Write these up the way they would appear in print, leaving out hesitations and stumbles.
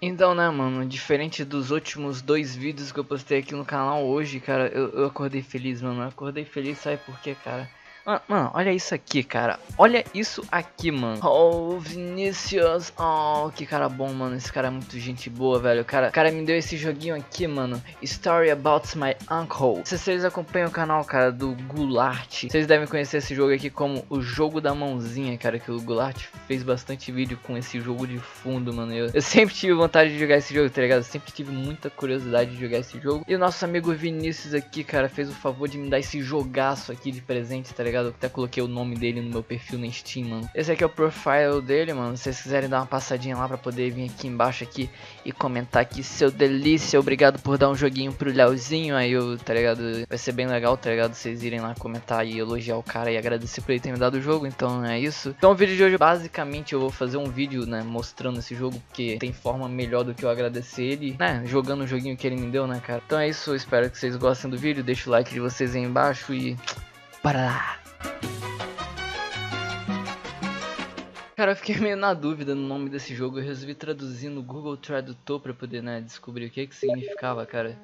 Então, né, mano, diferente dos últimos dois vídeos que eu postei aqui no canal hoje, cara, eu acordei feliz, mano. Eu acordei feliz, sabe por quê, cara? Mano, olha isso aqui, cara. Olha isso aqui, mano. Oh, Vinícius. Oh, que cara bom, mano. Esse cara é muito gente boa, velho. O cara me deu esse joguinho aqui, mano. Story about my uncle. Se vocês acompanham o canal, cara, do Goularte, vocês devem conhecer esse jogo aqui como o jogo da mãozinha, cara. Que o Goularte fez bastante vídeo com esse jogo de fundo, mano. Eu sempre tive vontade de jogar esse jogo, tá ligado? Eu sempre tive muita curiosidade de jogar esse jogo. E o nosso amigo Vinícius aqui, cara, fez o favor de me dar esse jogaço aqui de presente, tá ligado? Eu até coloquei o nome dele no meu perfil na Steam, mano. Esse aqui é o profile dele, mano. Se vocês quiserem dar uma passadinha lá pra poder vir aqui embaixo aqui e comentar aqui, seu delícia, obrigado por dar um joguinho pro Léozinho. Aí eu, tá ligado? Vai ser bem legal, tá ligado? Vocês irem lá comentar e elogiar o cara e agradecer por ele ter me dado o jogo. Então é isso. Então o vídeo de hoje, basicamente, eu vou fazer um vídeo, né, mostrando esse jogo, porque tem forma melhor do que eu agradecer ele, né, jogando o joguinho que ele me deu, né, cara? Então é isso, eu espero que vocês gostem do vídeo. Deixa o like de vocês aí embaixo e... bora lá! Cara, eu fiquei meio na dúvida no nome desse jogo. Eu resolvi traduzir no Google Tradutor pra poder, né, descobrir o que que significava, cara.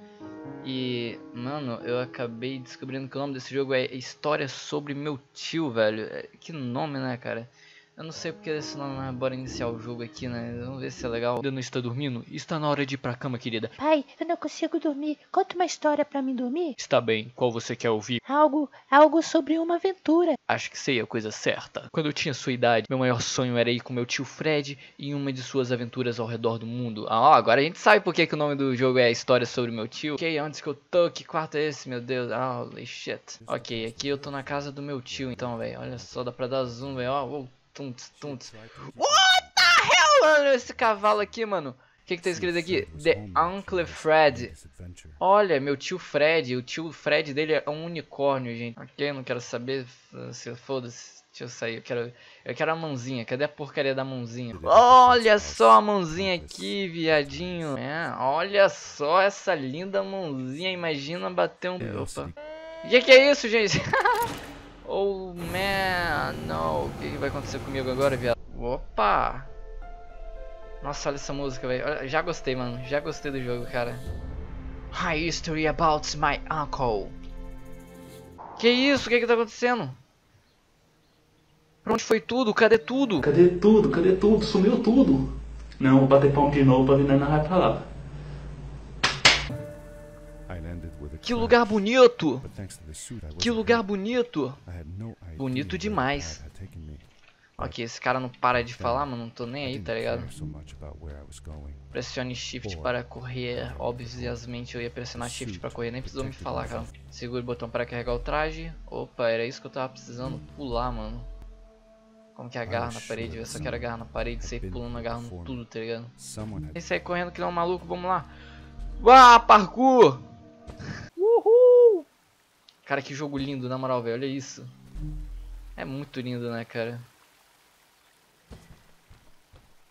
E, mano, eu acabei descobrindo que o nome desse jogo é História Sobre Meu Tio, velho. Que nome, né, cara? Eu não sei porque esse nome, mas bora iniciar o jogo aqui, né? Vamos ver se é legal. Você não está dormindo? Está na hora de ir pra cama, querida. Pai, eu não consigo dormir. Conta uma história pra mim dormir. Está bem. Qual você quer ouvir? Algo sobre uma aventura. Acho que sei a coisa certa. Quando eu tinha sua idade, meu maior sonho era ir com meu tio Fred em uma de suas aventuras ao redor do mundo. Ah, agora a gente sabe por que o nome do jogo é História Sobre Meu Tio. Ok, antes que eu tô, que quarto é esse, meu Deus? Ah, holy shit. Ok, aqui eu tô na casa do meu tio, então, velho. Olha só, dá pra dar zoom, velho. Ó, oh, tuntos, tuntos. What the hell, mano? Esse cavalo aqui, mano. O que que tá escrito aqui? The Uncle Fred. Olha, meu tio Fred. O tio Fred dele é um unicórnio, gente. Ok, não quero saber. Se foda-se. Deixa eu sair. Eu quero a mãozinha. Cadê a porcaria da mãozinha? Olha só a mãozinha aqui, viadinho. É, olha só essa linda mãozinha. Imagina bater um... opa. O que é isso, gente? Oh, man, não. O que vai acontecer comigo agora, viado? Opa! Nossa, olha essa música, velho. Já gostei, mano. Já gostei do jogo, cara. A Story About My Uncle. Que isso? O que tá acontecendo? Pra onde foi tudo? Cadê tudo? Cadê tudo? Cadê tudo? Sumiu tudo. Não, vou bater palma de novo pra vir na pra lá. Que lugar bonito! Que lugar bonito! Bonito demais. Ok, esse cara não para de falar, mano. Não tô nem aí, tá ligado? Pressione shift para correr. Obviamente eu ia pressionar shift pra correr. Nem precisou me falar, cara. Segura o botão para carregar o traje. Opa, era isso que eu tava precisando. Pular, mano. Como que agarra na parede? Eu só quero agarrar na parede. Sair pulando, agarrando tudo, tá ligado? Tem que sair correndo que não é um maluco. Vamos lá. Ah, parkour! Uhul! Cara, que jogo lindo, na moral, velho. Olha isso. É muito lindo, né, cara?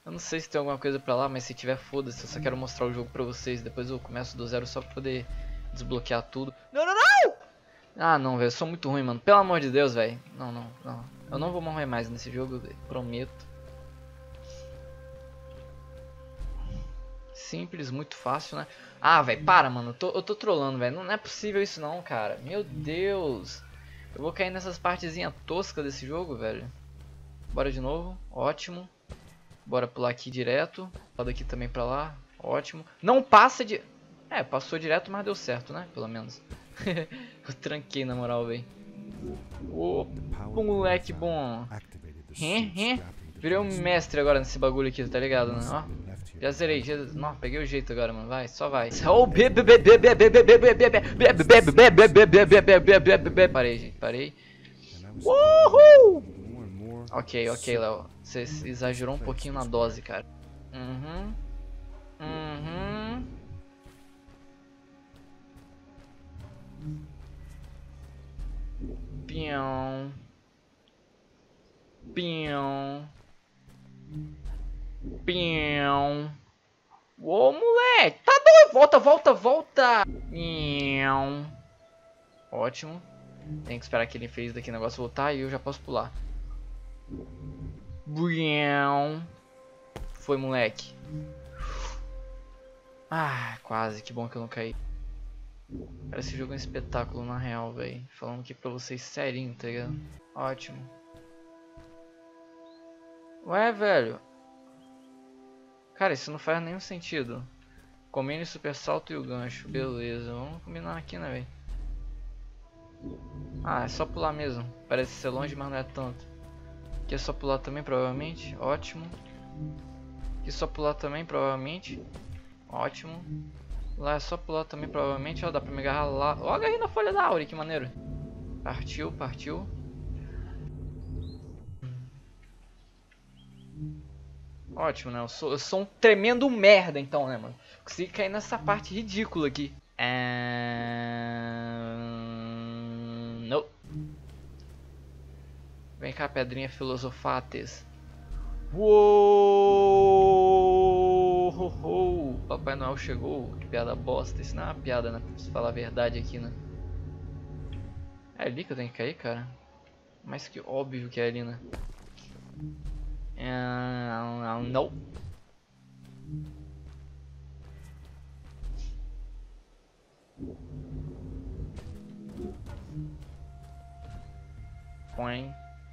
Eu não sei se tem alguma coisa pra lá, mas se tiver, foda-se. Eu só quero mostrar o jogo pra vocês. Depois eu começo do zero só pra poder desbloquear tudo. Não, não, não! Ah, não, velho. Eu sou muito ruim, mano. Pelo amor de Deus, velho. Não, não, não. Eu não vou morrer mais nesse jogo, velho. Prometo. Simples, muito fácil, né? Ah, velho, para, mano. Eu tô trolando, velho. Não é possível isso não, cara. Meu Deus. Eu vou cair nessas partezinhas toscas desse jogo, velho. Bora de novo. Ótimo. Bora pular aqui direto. Pular daqui também pra lá. Ótimo. Não passa de... é, passou direto, mas deu certo, né? Pelo menos. Eu tranquei, na moral, velho. Ô, moleque bom. Virei um mestre agora nesse bagulho aqui, tá ligado, né? Ó. Já zerei, já... não, peguei o jeito agora, mano. Vai, só vai. Parei, gente, parei. Uhul! Ok, ok, Léo. Você exagerou um pouquinho na dose, cara. Uhum. Uhum. Pião. Pião. Pião. Ô, moleque. Tá doido. Volta, volta, volta. Pião. Ótimo. Tem que esperar aquele infeliz daquele negócio voltar e eu já posso pular. Pião. Foi, moleque. Ah, quase, que bom que eu não caí. Cara, esse jogo é um espetáculo na real, velho. Falando aqui pra vocês serinho, tá ligado? Ótimo. Ué, velho. Cara, isso não faz nenhum sentido. Combine o super salto e o gancho. Beleza, vamos combinar aqui, né, velho? Ah, é só pular mesmo. Parece ser longe, mas não é tanto. Aqui é só pular também, provavelmente. Ótimo. Aqui é só pular também, provavelmente. Ótimo. Lá é só pular também, provavelmente. Ó, dá pra me agarrar lá. Ó, agarrei na folha da áurea, que maneiro. Partiu, partiu. Ótimo, né? Eu sou um tremendo merda, então, né, mano? Consegui cair nessa parte ridícula aqui. Não. Vem cá, pedrinha filosofates. Uou! Ho, ho. Papai Noel chegou. Que piada bosta. Isso não é uma piada, né? Preciso falar a verdade aqui, né? É ali que eu tenho que cair, cara? Mas que óbvio que é ali, né? Não.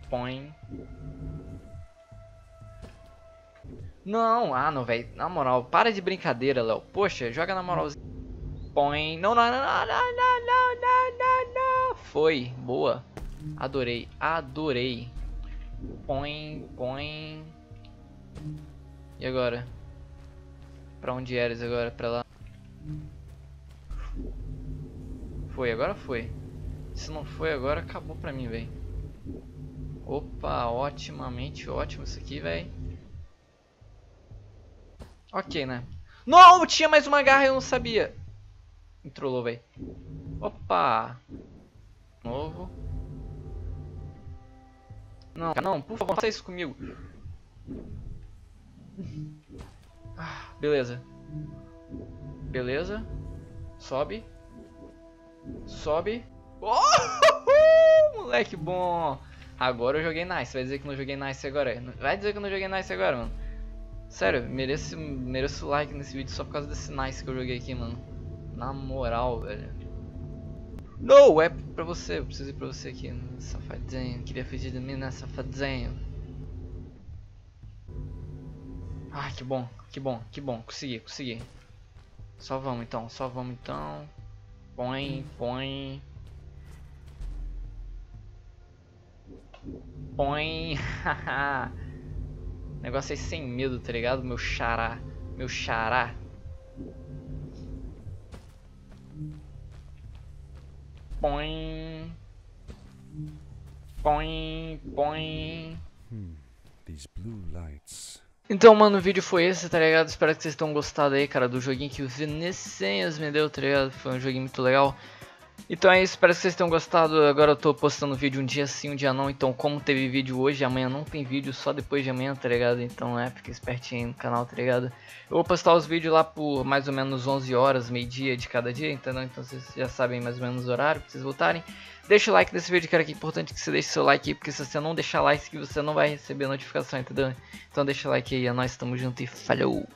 Põe. Não, ah não, velho. Na moral, para de brincadeira, Léo. Poxa, joga na moralzinha. Põe. Não. Foi, boa. Adorei. Põe. E agora? Pra onde eres agora? Pra lá. Foi, agora foi. Se não foi agora, acabou pra mim, velho. Opa, otimamente ótimo isso aqui, velho. Ok, né? Não, tinha mais uma garra e eu não sabia. Me trollou, velho. Opa. Novo. Não, por favor, faça isso comigo. Ah, beleza. Sobe. Oh, moleque bom. Agora eu joguei nice. Vai dizer que não joguei nice agora. Vai dizer que eu não joguei nice agora, mano. Sério, mereço like nesse vídeo só por causa desse nice que eu joguei aqui, mano. Na moral, velho. Não, é pra você, eu preciso ir pra você aqui, safadinho, queria fugir de mim, né, safadinho. Ah, que bom, consegui. Só vamos então. Põe, haha. Negócio aí sem medo, tá ligado, meu xará. Põe. These blue lights. Então, mano, o vídeo foi esse, tá ligado? Espero que vocês tenham gostado aí, cara, do joguinho que o Vinícius me deu, tá ligado? Foi um joguinho muito legal. Então é isso, espero que vocês tenham gostado. Agora eu tô postando vídeo um dia sim, um dia não. Então, como teve vídeo hoje, amanhã não tem vídeo, só depois de amanhã, tá ligado? Então é, fica espertinho aí no canal, tá ligado? Eu vou postar os vídeos lá por mais ou menos 11 horas, meio-dia de cada dia, entendeu? Então vocês já sabem mais ou menos o horário pra vocês voltarem. Deixa o like nesse vídeo, cara, que é importante que você deixe seu like aí, porque se você não deixar like, você não vai receber notificação, entendeu? Então deixa o like aí, é nóis, tamo junto e falou!